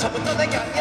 I